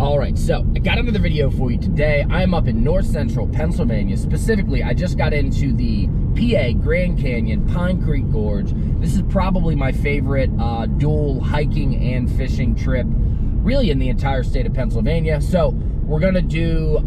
All right, so I got another video for you today. I'm up in north central Pennsylvania. Specifically, I just got into the PA Grand Canyon, Pine Creek Gorge. This is probably my favorite dual hiking and fishing trip really in the entire state of Pennsylvania. So we're gonna do,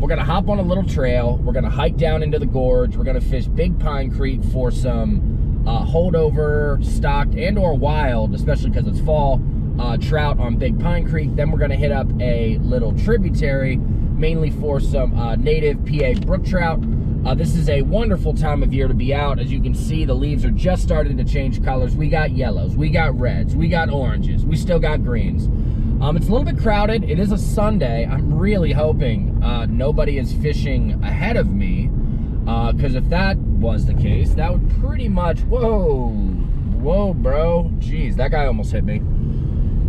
we're gonna hop on a little trail. We're gonna hike down into the gorge. We're gonna fish Big Pine Creek for some holdover, stocked and or wild, especially because it's fall, trout on Big Pine Creek. Then we're gonna hit up a little tributary, mainly for some native PA brook trout. This is a wonderful time of year to be out. As you can see, the leaves are just starting to change colors. We got yellows, we got reds, we got oranges, we still got greens. It's a little bit crowded. It is a Sunday. I'm really hoping nobody is fishing ahead of me, because if that was the case, that would pretty much, whoa, bro. Jeez, that guy almost hit me.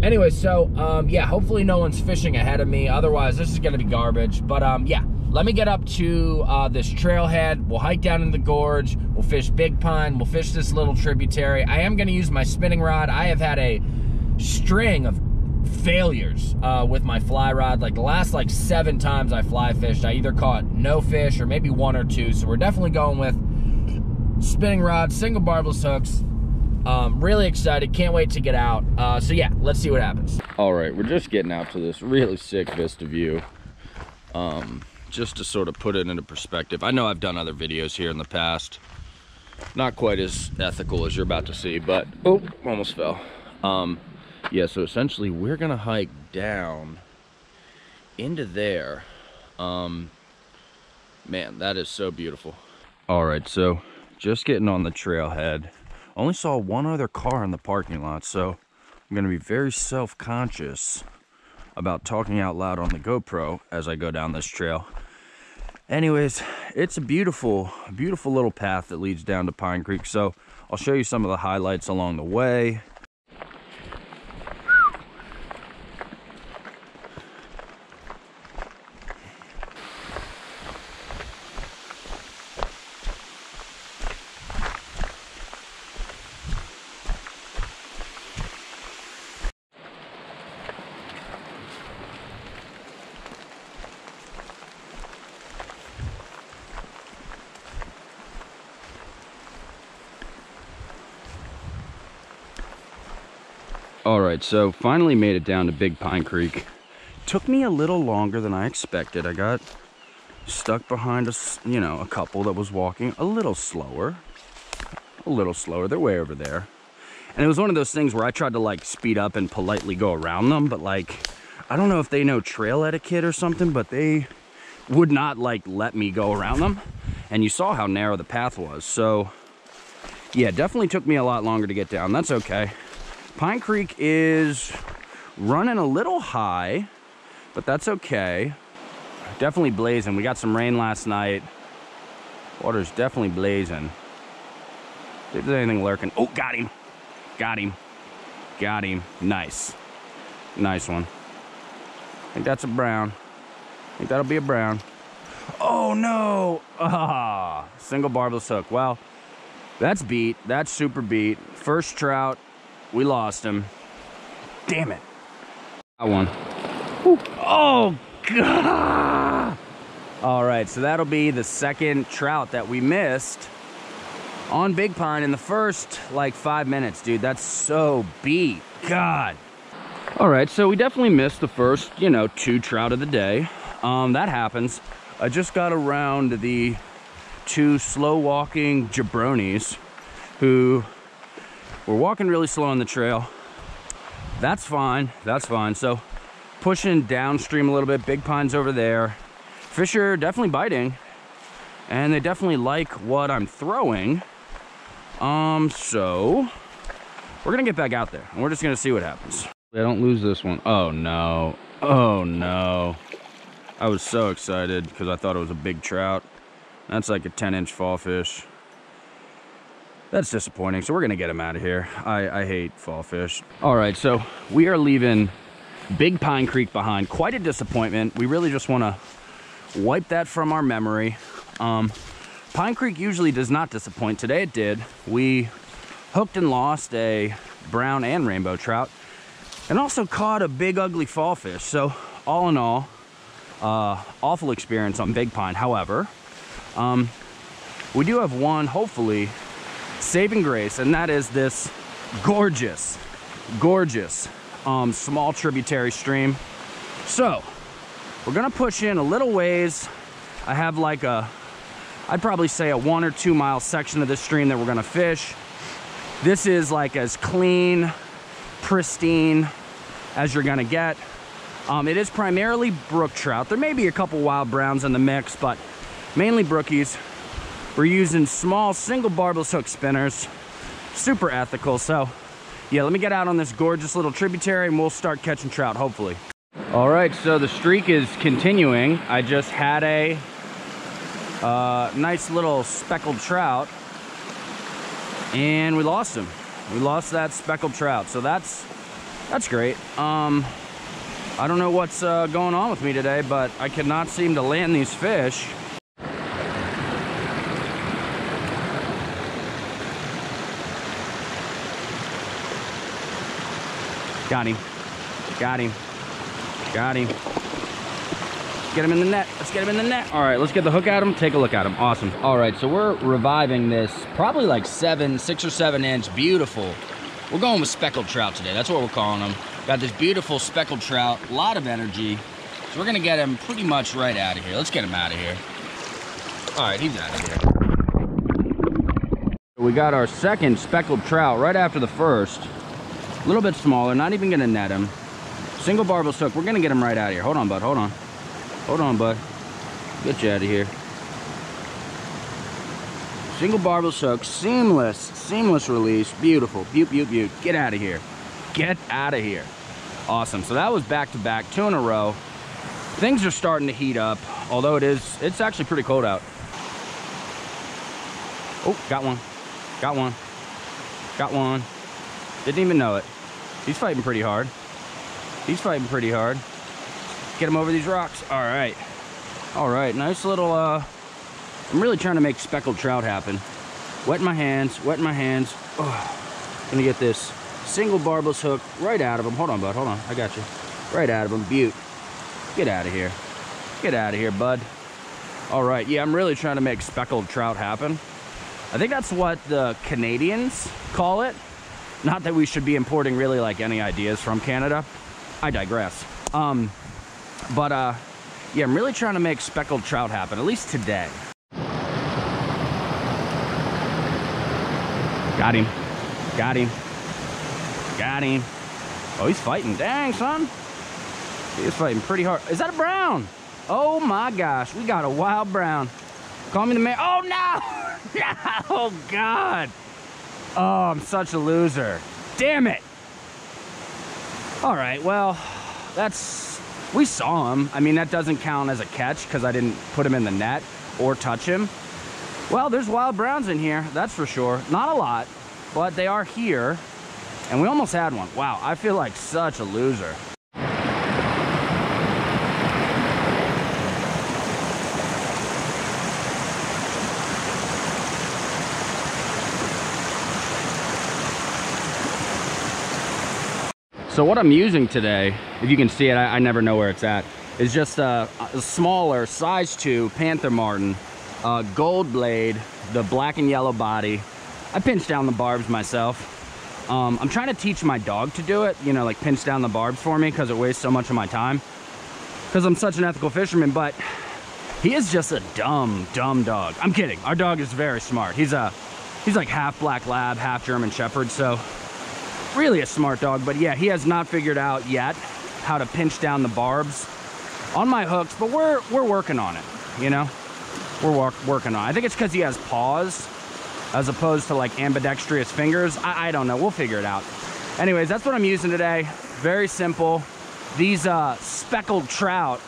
Anyway, so, yeah, hopefully no one's fishing ahead of me. Otherwise, this is going to be garbage. But, yeah, let me get up to this trailhead. We'll hike down in the gorge. We'll fish Big Pine. We'll fish this little tributary. I am going to use my spinning rod. I have had a string of failures with my fly rod. Like, the last, 7 times I fly fished, I either caught no fish or maybe 1 or 2. So we're definitely going with spinning rod, single barbless hooks. Really excited, can't wait to get out. So yeah, let's see what happens. All right, we're just getting out to this really sick vista view. Just to sort of put it into perspective. I know I've done other videos here in the past, not quite as ethical as you're about to see, but, oh, almost fell. Yeah, so essentially we're gonna hike down into there. Man, that is so beautiful. All right, so just getting on the trailhead. Only saw 1 other car in the parking lot, so I'm going to be very self-conscious about talking out loud on the GoPro as I go down this trail. Anyways, it's a beautiful, beautiful little path that leads down to Pine Creek, so I'll show you some of the highlights along the way. All right, so finally made it down to Big Pine Creek. Took me a little longer than I expected. I got stuck behind a couple that was walking a little slower. They're way over there. And it was one of those things where I tried to speed up and politely go around them, but I don't know if they know trail etiquette or something, but they would not let me go around them. And you saw how narrow the path was. So yeah, definitely took me a lot longer to get down. That's okay. Pine Creek is running a little high, but that's okay. Definitely blazing. We got some rain last night. Water's definitely blazing. See if there's anything lurking. Oh, got him. Got him. Got him. Nice. Nice one. I think that's a brown. I think that'll be a brown. Oh, no. Ah, single barbless hook. Well, that's beat. That's super beat. First trout. We lost him. Damn it. I won. Woo. Oh, God. All right, so that'll be the second trout that we missed on Big Pine in the first, 5 minutes, dude. That's so beat. God. All right, so we definitely missed the first, 2 trout of the day. That happens. I just got around the 2 slow-walking jabronis who... We're walking really slow on the trail. That's fine, that's fine. So pushing downstream a little bit, Big Pine's over there. Fish are definitely biting and they definitely like what I'm throwing. So we're gonna get back out there and we're just gonna see what happens. I don't lose this one. Oh no, oh no. I was so excited because I thought it was a big trout. That's like a 10-inch fall fish. That's disappointing, so we're gonna get him out of here. I hate fall fish. All right, so we are leaving Big Pine Creek behind. Quite a disappointment. We really just wanna wipe that from our memory. Pine Creek usually does not disappoint. Today it did. We hooked and lost a brown and rainbow trout and also caught a big ugly fall fish. So all in all, awful experience on Big Pine. However, we do have one, hopefully, saving grace, and that is this gorgeous, gorgeous small tributary stream. So we're gonna push in a little ways. I have like a, I'd probably say a 1 or 2 mile section of this stream that we're gonna fish. This is like as clean, pristine as you're gonna get. It is primarily brook trout. There may be a couple wild browns in the mix, but mainly brookies. We're using small single barbless hook spinners, super ethical. So yeah, let me get out on this gorgeous little tributary and we'll start catching trout, hopefully. All right, so the streak is continuing. I just had a nice little speckled trout and we lost him. We lost that speckled trout. So that's great. I don't know what's going on with me today, but I could not seem to land these fish. Got him, got him, got him. Let's get him in the net, let's get him in the net. All right, let's get the hook at him, take a look at him, awesome. All right, so we're reviving this, probably like 6 or 7 inch, beautiful. We're going with speckled trout today, that's what we're calling them. Got this beautiful speckled trout, a lot of energy. So we're gonna get him pretty much right out of here. Let's get him out of here. All right, he's out of here. We got our second speckled trout right after the first. A little bit smaller, not even gonna net him. Single barbless hook, we're gonna get him right out of here. Hold on, bud, hold on. Hold on, bud. Get you out of here. Single barbless hook, seamless, seamless release. Beautiful, beaut, beaut, beaut. Get out of here. Get out of here. Awesome, so that was back to back, 2 in a row. Things are starting to heat up, although it's actually pretty cold out. Oh, got one, got one, got one. Didn't even know it. He's fighting pretty hard. He's fighting pretty hard. Get him over these rocks. All right. All right. Nice little, I'm really trying to make speckled trout happen. Wetting my hands. Wetting my hands. Oh, gonna get this single barbless hook right out of him. Hold on, bud. Hold on. I got you. Right out of him. Beaut. Get out of here. Get out of here, bud. All right. Yeah, I'm really trying to make speckled trout happen. I think that's what the Canadians call it. Not that we should be importing really like any ideas from Canada. I digress. Yeah, I'm really trying to make speckled trout happen, at least today. Got him, got him, got him. Oh, he's fighting, dang son. He's fighting pretty hard. Is that a brown? Oh my gosh, we got a wild brown. Call me the man, oh no, oh God. Oh, I'm such a loser. Damn it. All right, well, that's, we saw him. I mean, that doesn't count as a catch because I didn't put him in the net or touch him. Well, there's wild browns in here, that's for sure. Not a lot, but they are here. And we almost had one. Wow, I feel like such a loser. So what I'm using today, if you can see it, I never know where it's at, is just a smaller size 2 Panther Martin, gold blade, the black and yellow body. I pinch down the barbs myself. I'm trying to teach my dog to do it, you know, like pinch down the barbs for me because it wastes so much of my time because I'm such an ethical fisherman, but he is just a dumb, dumb dog. I'm kidding. Our dog is very smart. He's like half black lab, half German shepherd, so really a smart dog, but yeah, he has not figured out yet how to pinch down the barbs on my hooks, but we're working on it, you know? We're working on it. I think it's because he has paws as opposed to like ambidextrous fingers. I don't know, we'll figure it out. Anyways, that's what I'm using today. Very simple. These speckled trout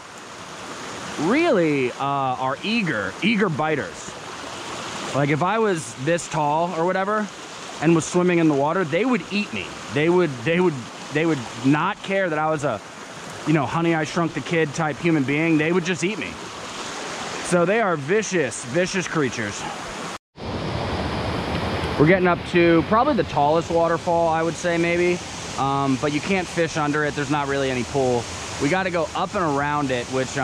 really are eager biters. Like if I was this tall or whatever, and was swimming in the water, they would eat me. They would not care that I was a, you know, Honey, I Shrunk the Kid type human being. They would just eat me. So they are vicious, vicious creatures. We're getting up to probably the tallest waterfall, I would say maybe, but you can't fish under it. There's not really any pool. We got to go up and around it, which is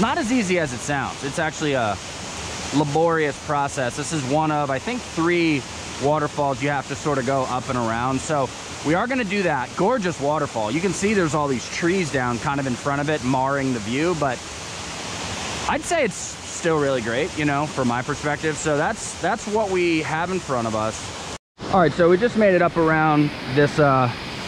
not as easy as it sounds. It's actually a laborious process. This is one of, I think, 3 waterfalls you have to sort of go up and around. So we are going to do that. Gorgeous waterfall. You can see there's all these trees down kind of in front of it, marring the view, but I'd say it's still really great, you know, from my perspective. So that's what we have in front of us. All right, so we just made it up around this,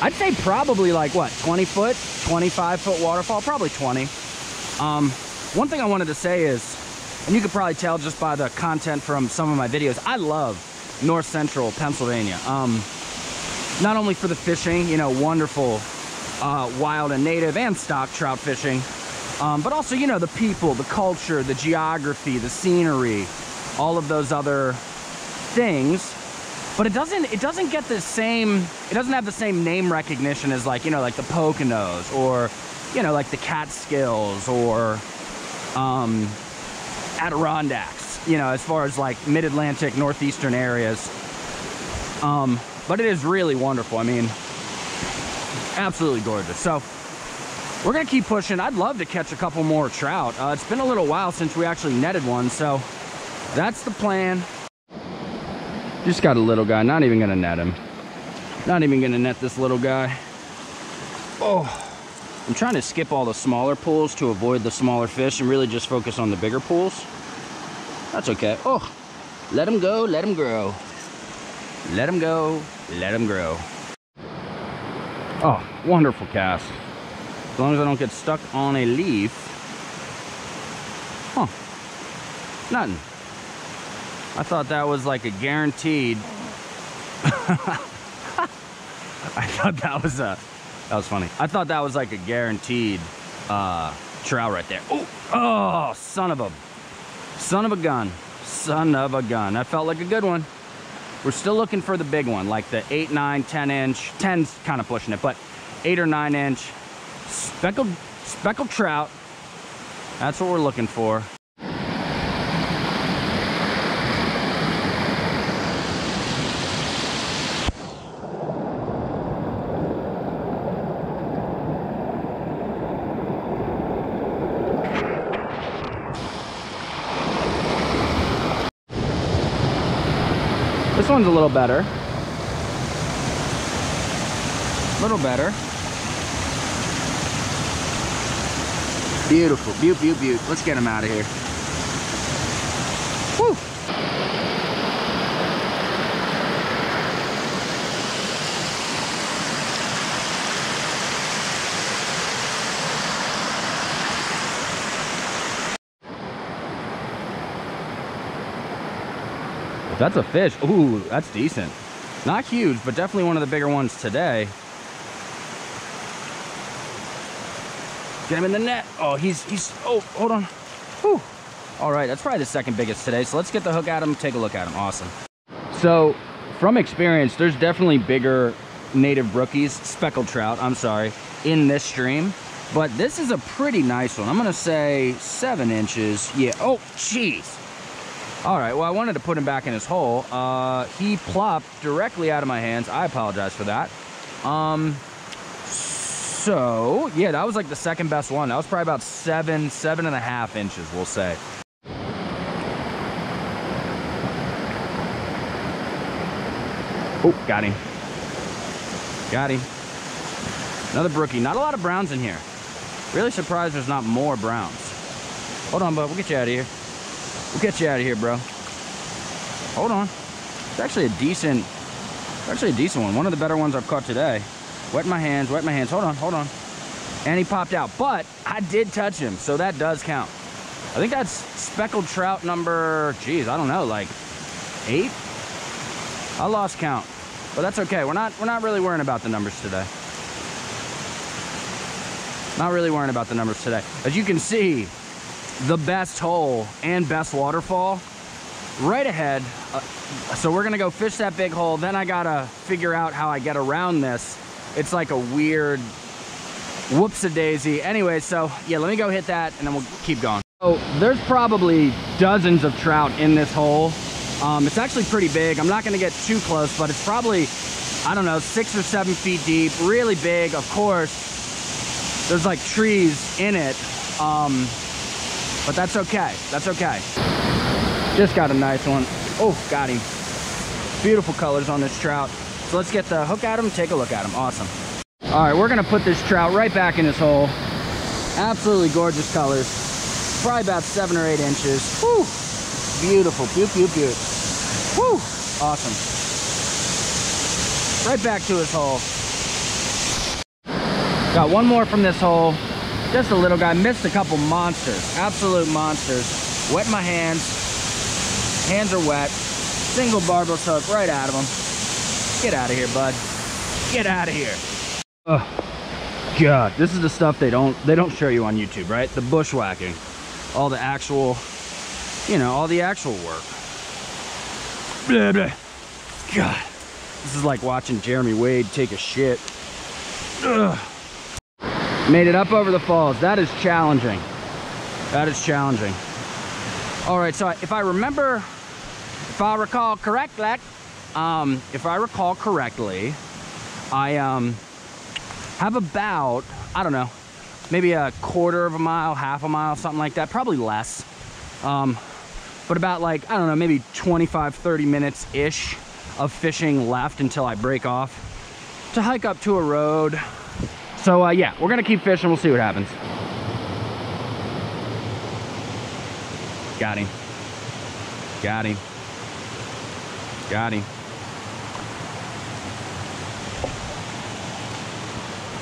I'd say probably like what, 20 foot, 25 foot waterfall, probably 20. One thing I wanted to say is, and you could probably tell just by the content from some of my videos, I love North Central Pennsylvania. Not only for the fishing, you know, wonderful wild and native and stock trout fishing, but also, you know, the people, the culture, the geography, the scenery, all of those other things. But it doesn't get the same, it doesn't have the same name recognition as, like, you know, like the Poconos, or, you know, like the Catskills, or Adirondacks, you know, as far as like mid-Atlantic, northeastern areas. But it is really wonderful. I mean, absolutely gorgeous. So we're gonna keep pushing. I'd love to catch a couple more trout. It's been a little while since we actually netted one, so that's the plan. Just got a little guy, not even gonna net him. Not even gonna net this little guy. Oh, I'm trying to skip all the smaller pools to avoid the smaller fish and really just focus on the bigger pools. That's okay. Oh, let him go, let him grow. Let him go, let him grow. Oh, wonderful cast. As long as I don't get stuck on a leaf. Huh, nothing. I thought that was like a guaranteed. I thought that was funny. I thought that was like a guaranteed trout right there. Ooh. Oh, son of a gun. That felt like a good one. We're still looking for the big one, like the 8, 9, 10 inch, 10's kind of pushing it, but 8 or 9 inch speckled trout. That's what we're looking for. This one's a little better. Beautiful, beaut. Let's get him out of here. Woo! That's a fish. Ooh, that's decent. Not huge, but definitely one of the bigger ones today. Get him in the net. Oh, oh, hold on. Whew. All right, that's probably the second biggest today. So let's get the hook at him, take a look at him. Awesome. So from experience, there's definitely bigger native brookies, speckled trout, I'm sorry, in this stream. But this is a pretty nice one. I'm gonna say 7 inches. Yeah, oh, jeez. All right, well, I wanted to put him back in his hole. He plopped directly out of my hands. I apologize for that. So, yeah, that was like the second best one. That was probably about 7.5 inches, we'll say. Oh, got him. Got him. Another brookie. Not a lot of browns in here. Really surprised there's not more browns. Hold on, bud. We'll get you out of here. We'll get you out of here, bro. Hold on. It's actually a decent one. One of the better ones I've caught today. Wet my hands. Hold on. And he popped out, but I did touch him, so that does count. I think that's speckled trout number, geez, I don't know, like 8? I lost count, but that's okay. We're not really worrying about the numbers today. As you can see, the best hole and best waterfall right ahead. So we're gonna go fish that big hole, then I gotta figure out how I get around this. It's like a weird whoops-a-daisy. Anyway, so yeah, let me go hit that and then we'll keep going. So there's probably dozens of trout in this hole. It's actually pretty big. I'm not gonna get too close, but it's probably, I don't know, 6 or 7 feet deep, really big, of course. There's like trees in it, but that's okay. That's okay. Just got a nice one. Oh, got him. Beautiful colors on this trout. So let's get the hook at him, take a look at him. Awesome. All right, we're gonna put this trout right back in his hole. Absolutely gorgeous colors. Probably about 7 or 8 inches. Woo! Beautiful. Pew, pew, pew. Woo! Awesome. Right back to his hole. Got one more from this hole. Just a little guy. Missed a couple monsters. Absolute monsters. Wet my hands. Hands are wet. Single barbless hook right out of him. Get out of here, bud. Get out of here. Oh, God. This is the stuff they don't show you on YouTube, right? The bushwhacking. All the actual, you know, all the actual work. Blah, blah. God. This is like watching Jeremy Wade take a shit. Ugh. Made it up over the falls. That is challenging. That is challenging. All right, so if I recall correctly, I have about, I don't know, maybe a quarter of a mile, half a mile, something like that, probably less. But about like, I don't know, maybe 25, 30 minutes-ish of fishing left until I break off to hike up to a road. So yeah, we're gonna keep fishing, we'll see what happens. Got him. Got him. Got him.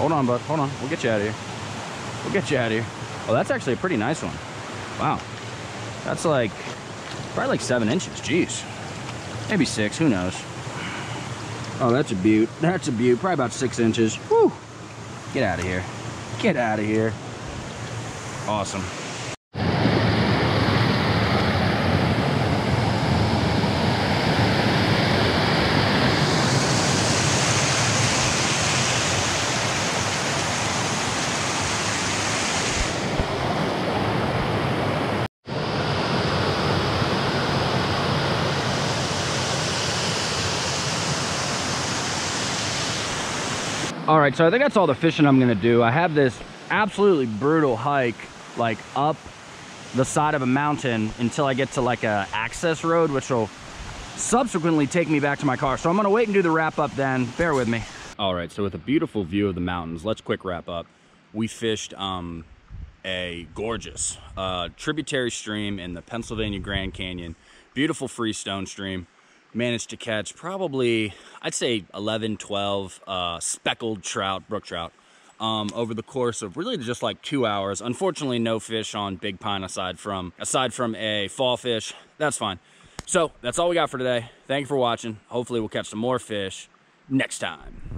Hold on, bud, hold on. We'll get you out of here. We'll get you out of here. Oh, that's actually a pretty nice one. Wow. That's like, probably like 7 inches, jeez. Maybe 6, who knows. Oh, that's a beaut. That's a beaut. Probably about 6 inches. Whew. Get out of here. Get out of here. Awesome. All right, so I think that's all the fishing I'm gonna do. I have this absolutely brutal hike, like up the side of a mountain until I get to like a access road, which will subsequently take me back to my car. So I'm gonna wait and do the wrap up then, bear with me. All right, so with a beautiful view of the mountains, let's quick wrap up. We fished a gorgeous tributary stream in the Pennsylvania Grand Canyon, beautiful freestone stream. Managed to catch probably, I'd say 11, 12 speckled trout, brook trout, over the course of really just like 2 hours. Unfortunately, no fish on Big Pine aside from a fall fish. That's fine. So that's all we got for today. Thank you for watching. Hopefully we'll catch some more fish next time.